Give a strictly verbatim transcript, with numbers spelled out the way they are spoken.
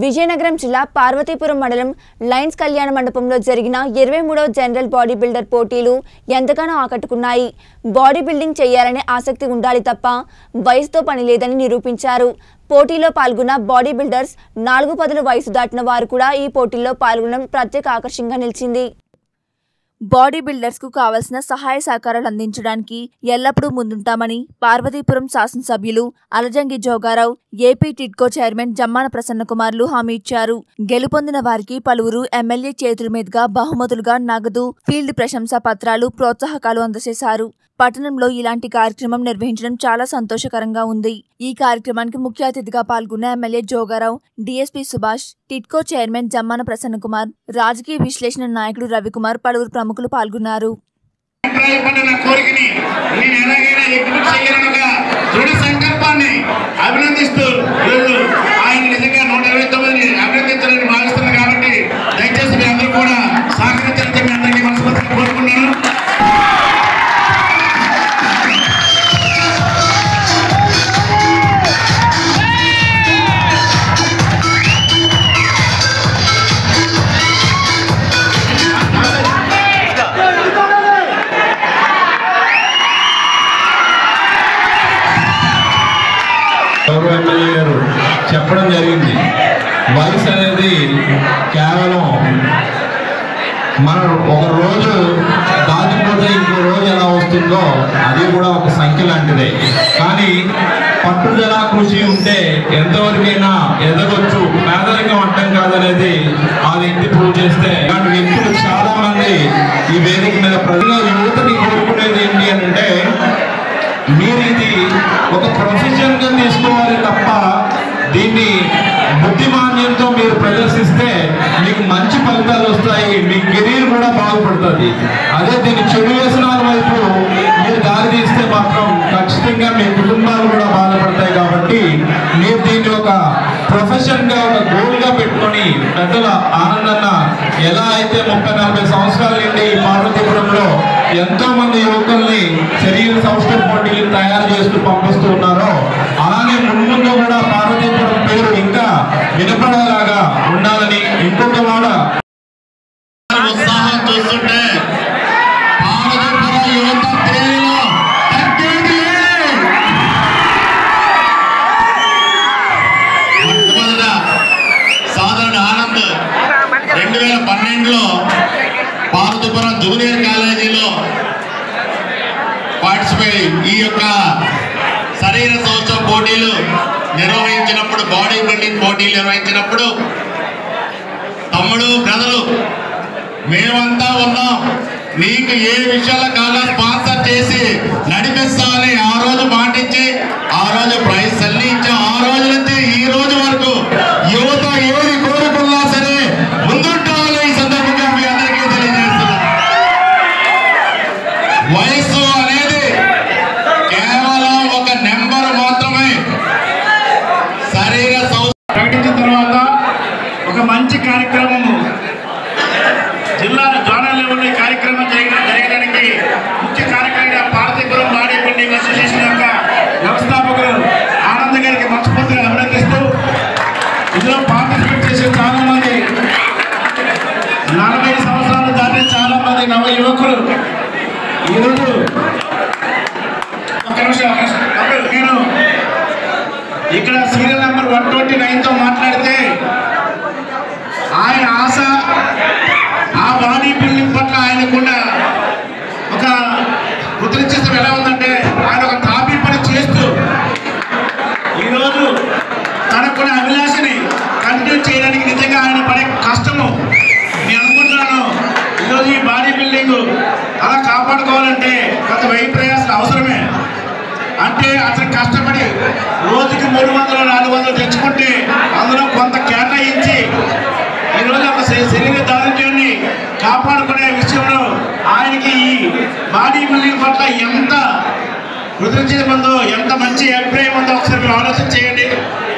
విజయనగరం జిల్లా పార్వతీపురం మండలం లైన్స్ కళ్యాణ మండపంలో జరిగిన ఇరవై మూడవ జనరల్ బాడీ బిల్డర్ పోటీలు ఎంతగానో ఆకట్టుకున్నాయి. బాడీ బిల్డింగ్ చేయాలనే ఆసక్తి ఉండాలి తప్ప వయసుతో పని లేదని నిరూపించారు. పోటీలో పాల్గొన్న బాడీ బిల్డర్స్ నాలుగు పదుల వయసు దాటిన వారు కూడా ఈ పోటీల్లో పాల్గొనడం ప్రత్యేక ఆకర్షణగా నిలిచింది. బాడీ బిల్డర్స్ కు కావాల్సిన సహాయ సహకారాలు అందించడానికి ఎల్లప్పుడూ ముందుంటామని పార్వతీపురం శాసనసభ్యులు అలజంగి జోగారావు, ఏపీ టిడ్కో చైర్మన్ జమ్మాన ప్రసన్న కుమార్లు హామీ ఇచ్చారు. గెలుపొందిన వారికి పలువురు ఎమ్మెల్యే చేతుల మీదుగా బహుమతులుగా నగదు, ఫీల్డ్ ప్రశంసా పత్రాలు, ప్రోత్సాహకాలు అందజేశారు. పట్టణంలో ఇలాంటి కార్యక్రమం నిర్వహించడం చాలా సంతోషకరంగా ఉంది. ఈ కార్యక్రమానికి ముఖ్య అతిథిగా పాల్గొన్న MLA Jogarao, DSP Subhash, TIDCO chairman Jammana Prasanna Kumar, రాజకీయ విశ్లేషణ నాయకుడు రవికుమార్, పలువురు ప్రముఖులు పాల్గొన్నారు. గౌరవ ఎమ్మెల్యే గారు చెప్పడం జరిగింది. వయసు అనేది కేవలం మనం ఒక రోజు దాటిపోతే ఇంకో రోజు ఎలా వస్తుందో అది కూడా ఒక సంఖ్య లాంటిదే. కానీ పట్టుదల, కృషి ఉంటే ఎంతవరకైనా ఎదగొచ్చు. పేదరికం అడ్డం కాదనేది ఆ వ్యక్తి ప్రూవ్ చేస్తే ఇలాంటి వ్యక్తులు చాలా మంది ఈ వేదిక మీద ప్రజల యువతని కోరుకునేది ఏంటి అంటే, మీరు ఇది ఒక ప్రొఫెషన్గా తీసుకోవాలి తప్ప దీన్ని బుద్ధిమాన్యంతో మీరు ప్రదర్శిస్తే మీకు మంచి ఫలితాలు వస్తాయి, మీ కెరీర్ కూడా బాగుపడుతుంది. అదే దీన్ని చెడు వ్యసనాల వైపు మీరు దారి తీస్తే మాత్రం ఖచ్చితంగా మీ కుటుంబాలు కూడా బాధపడతాయి. కాబట్టి మీరు దీన్ని ఒక ప్రొఫెషన్గా, ఒక గోల్గా పెట్టుకొని పెద్దల ఆనందన్న ఎలా అయితే ముప్పై నలభై సంవత్సరాల నుండి పార్వతీపురంలో ఎంతో మంది యువకుల్ని శరీర సంస్థల పోటీలు తయారు చేస్తూ పంపిస్తూ ఉన్నారో, అలానే ముందు కూడా పార్వతీపురం పేరు ఇంకా వినపడేలాగా ఉండాలని ఇంకొక వాడ ఉత్సాహం చూస్తుంటే సాధారణ ఆనంద్ రెండు వేల పన్నెండులో పార్వతీపురం జూనియర్ కాలేజీలో పార్టిసిపేట్ ఈ యొక్క శరీర సంవత్సర పోటీలు నిర్వహించినప్పుడు, బాడీ బిల్డింగ్ పోటీలు నిర్వహించినప్పుడు, తమ్ముడు బ్రదరు మేమంతా ఉన్నాం, నీకు ఏ విషయాల్లో కావాలో స్పాన్సర్ చేసి నడిపిస్తామని ఆ రోజు మాటించి ఆ రోజు ప్రైజ్ చెల్లించి ఆ రోజు నుంచి ఈ రోజు వరకు యువత ఏది కోరుకున్నా సరే ముందు వయసు అనేది కేవలం ఒక నెంబర్ మాత్రమే. శరీర సౌష్ఠవం ప్రకటించిన తర్వాత ఒక మంచి కార్యక్రమము జిల్లా జోనల్ లెవెల్లో ఈ కార్యక్రమం చేయడం జరగడానికి ముఖ్య కార్యక్రమంగా పార్వతీపురం బాడీ బిల్డింగ్ అసోసియేషన్ యొక్క వ్యవస్థాపకులు ఆనంద్ గారికి మనస్ఫూర్తిగా అభినందిస్తూ, ఇందులో పార్టిసిపేట్ చేసే చాలా మంది నలభై సంవత్సరాలు దాటిన చాలా మంది నవ యువకులు ఈరోజు ఒక నిమిషం నేను ఇక్కడ సీరియల్ నెంబర్ వన్ ట్వంటీ నైన్తో మాట్లాడితే ఆయన ఆశ, ఆ బాడీ బిల్డింగ్ పట్ల ఆయన కూడా ఒక గుర్తించేస్తాం. ఎలా ఉందంటే ఆయన ఒక తాపీ పని చేస్తూ ఈరోజు తనకు కూడా అభిలాషని కంటిన్యూ చేయడానికి నిజంగా ఆయన పడే కష్టము. నేను అనుకుంటున్నాను ఈరోజు ఈ బాడీ బిల్డింగ్ అలా కాపాడుకోవాలంటే కొంత వెయ్యి ప్రయాసాలు అవసరమే. అంటే అతను కష్టపడి రోజుకి మూడు వందలు నాలుగు వందలు తెచ్చుకుంటే అందులో కొంత కేటాయించి ఈరోజు ఒక శరీర దారుణ్యాన్ని కాపాడుకునే విషయంలో ఆయనకి ఈ బాడీ బిల్డింగ్ పట్ల ఎంత కృతజ్ఞత ఉందో, ఎంత మంచి అభిప్రాయం ఉందో ఒకసారి మీరు ఆలోచన చేయండి.